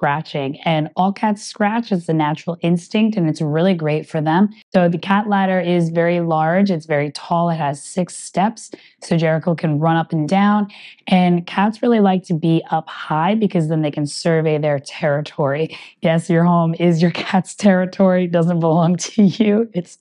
scratching. And all cats scratch. It's a natural instinct and it's really great for them. So the cat ladder is very large. It's very tall. It has 6 steps. So Jericho can run up and down. And cats really like to be up high because then they can survey their territory. Yes, your home is your cat's territory. It doesn't belong to you. It's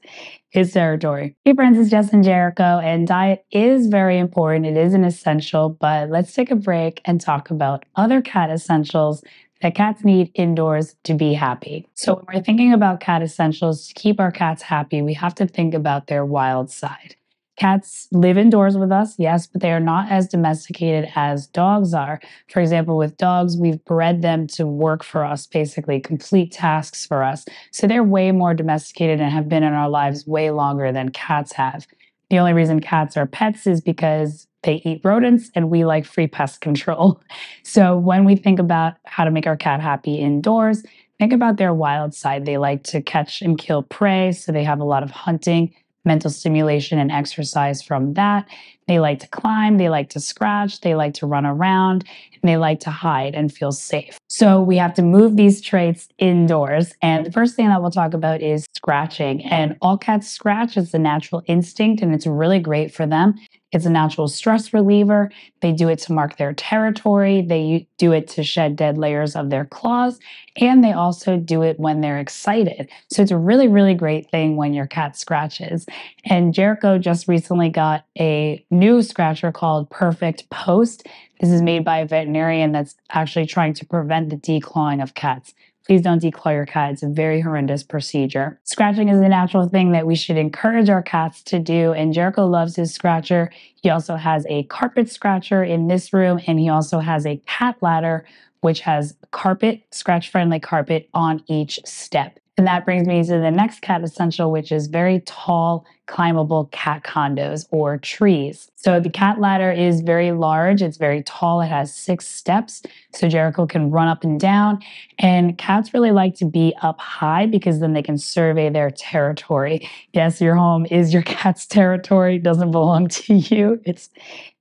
his territory. Hey friends, it's Jess and Jericho, and diet is very important. It is an essential, but let's take a break and talk about other cat essentials that cats need indoors to be happy. So when we're thinking about cat essentials to keep our cats happy, we have to think about their wild side. Cats live indoors with us, yes, but they are not as domesticated as dogs are. For example, with dogs, we've bred them to work for us, basically complete tasks for us. So they're way more domesticated and have been in our lives way longer than cats have. The only reason cats are pets is because they eat rodents and we like free pest control. So when we think about how to make our cat happy indoors, think about their wild side. They like to catch and kill prey, so they have a lot of hunting, mental stimulation and exercise from that. They like to climb, they like to scratch, they like to run around, and they like to hide and feel safe. So we have to move these traits indoors. And the first thing that we'll talk about is scratching. And all cats scratch. It's a natural instinct and it's really great for them. It's a natural stress reliever. They do it to mark their territory. They do it to shed dead layers of their claws. And they also do it when they're excited. So it's a really, really great thing when your cat scratches. And Jericho just recently got a new scratcher called Perfect Post. This is made by a veterinarian that's actually trying to prevent the declawing of cats. Please don't declaw your cat. It's a very horrendous procedure. Scratching is a natural thing that we should encourage our cats to do, and Jericho loves his scratcher. He also has a carpet scratcher in this room, and he also has a cat ladder, which has carpet, scratch-friendly carpet on each step. And that brings me to the next cat essential, which is very tall, climbable cat condos or trees. So the cat ladder is very large. It's very tall. It has 6 steps. So Jericho can run up and down. And cats really like to be up high because then they can survey their territory. Yes, your home is your cat's territory. It doesn't belong to you. It's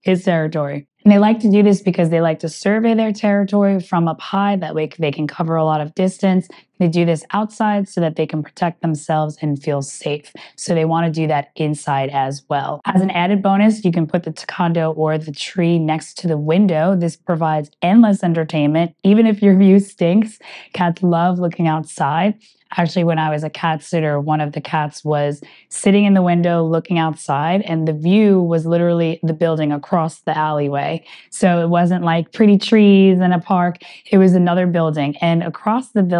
his territory. And they like to do this because they like to survey their territory from up high. That way they can cover a lot of distance. They do this outside so that they can protect themselves and feel safe. So they want to do that inside as well. As an added bonus, you can put the condo or the tree next to the window. This provides endless entertainment. Even if your view stinks, cats love looking outside. Actually, when I was a cat sitter, one of the cats was sitting in the window looking outside, and the view was literally the building across the alleyway. So it wasn't like pretty trees and a park. It was another building. And across the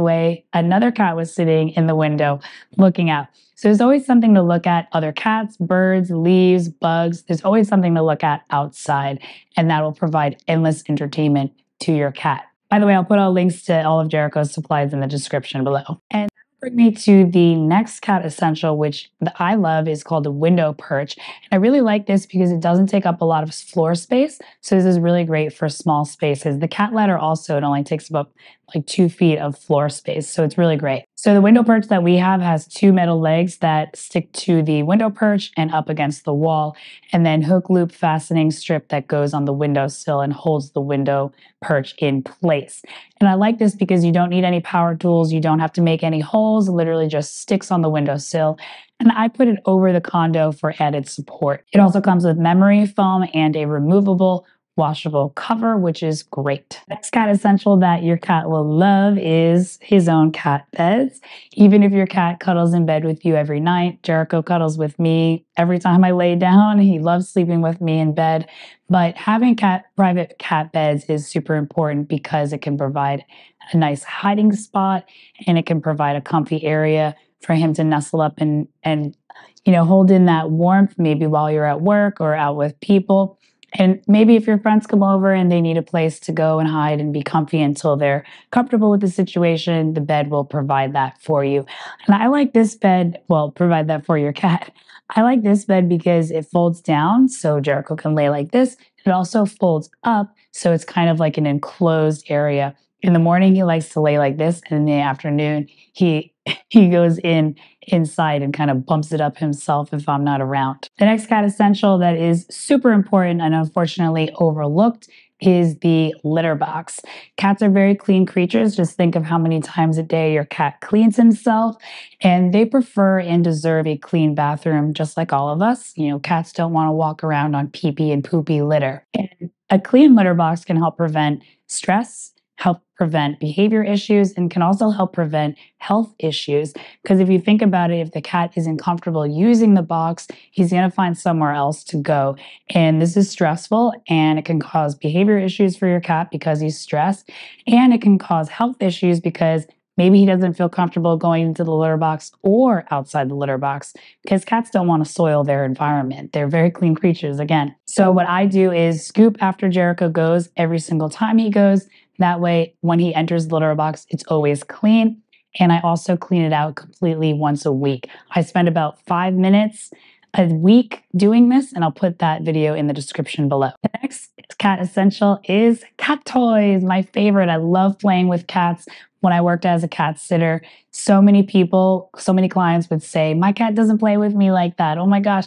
way, another cat was sitting in the window looking out. So there's always something to look at. Other cats, birds, leaves, bugs. There's always something to look at outside, and that will provide endless entertainment to your cat. By the way, I'll put all links to all of Jericho's supplies in the description below. And bring me to the next cat essential, which I love, is called the window perch. And I really like this because it doesn't take up a lot of floor space. So this is really great for small spaces. The cat ladder also, it only takes about like 2 feet of floor space. So it's really great. So the window perch that we have has 2 metal legs that stick to the window perch and up against the wall, and then hook loop fastening strip that goes on the windowsill and holds the window perch in place. And I like this because you don't need any power tools. You don't have to make any holes. Literally just sticks on the windowsill, and I put it over the condo for added support. It also comes with memory foam and a removable, washable cover, which is great. Next cat essential that your cat will love is his own cat beds. Even if your cat cuddles in bed with you every night, Jericho cuddles with me every time I lay down. He loves sleeping with me in bed, but having private cat beds is super important because it can provide a nice hiding spot, and it can provide a comfy area for him to nestle up and you know, hold in that warmth, maybe while you're at work or out with people. And maybe if your friends come over and they need a place to go and hide and be comfy until they're comfortable with the situation, the bed will provide that for you. And I like this bed, well, provide that for your cat. I like this bed because it folds down so Jericho can lay like this. It also folds up, so it's kind of like an enclosed area. In the morning, he likes to lay like this, and in the afternoon, he goes inside and kind of bumps it up himself if I'm not around. The next cat essential that is super important and unfortunately overlooked is the litter box. Cats are very clean creatures. Just think of how many times a day your cat cleans himself, and they prefer and deserve a clean bathroom just like all of us. You know, cats don't want to walk around on pee-pee and poopy litter. And a clean litter box can help prevent stress, help prevent behavior issues, and can also help prevent health issues. Because if you think about it, if the cat isn't comfortable using the box, he's going to find somewhere else to go. And this is stressful, and it can cause behavior issues for your cat because he's stressed, and it can cause health issues because maybe he doesn't feel comfortable going into the litter box or outside the litter box, because cats don't want to soil their environment. They're very clean creatures, again. So what I do is scoop after Jericho goes every single time he goes. That way, when he enters the litter box, it's always clean. And I also clean it out completely once a week. I spend about 5 minutes a week doing this, and I'll put that video in the description below. The next cat essential is cat toys, my favorite. I love playing with cats. When I worked as a cat sitter, so many people, so many clients would say, my cat doesn't play with me like that. Oh my gosh.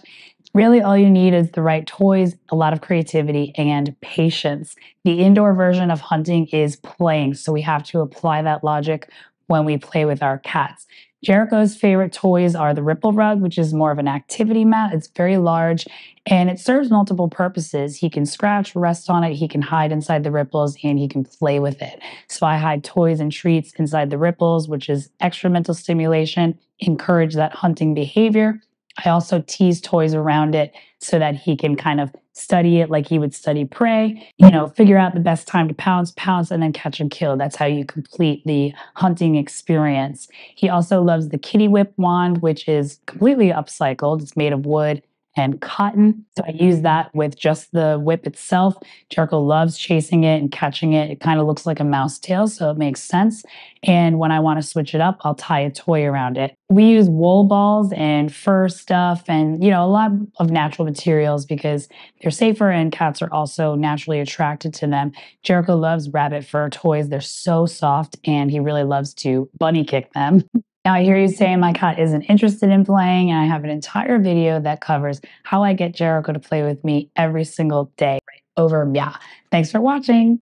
Really, all you need is the right toys, a lot of creativity, and patience. The indoor version of hunting is playing, so we have to apply that logic when we play with our cats. Jericho's favorite toys are the Ripple Rug, which is more of an activity mat. It's very large, and it serves multiple purposes. He can scratch, rest on it, he can hide inside the ripples, and he can play with it. So I hide toys and treats inside the ripples, which is extra mental stimulation, encourage that hunting behavior. I also tease toys around it so that he can kind of study it like he would study prey, you know, figure out the best time to pounce, and then catch and kill. That's how you complete the hunting experience. He also loves the kitty whip wand, which is completely upcycled. It's made of wood and cotton. So I use that with just the whip itself. Jericho loves chasing it and catching it. It kind of looks like a mouse tail, so it makes sense. And when I want to switch it up, I'll tie a toy around it. We use wool balls and fur stuff and, you know, a lot of natural materials because they're safer and cats are also naturally attracted to them. Jericho loves rabbit fur toys. They're so soft and he really loves to bunny kick them. Now I hear you saying my cat isn't interested in playing, and I have an entire video that covers how I get Jericho to play with me every single day over meow. Thanks for watching.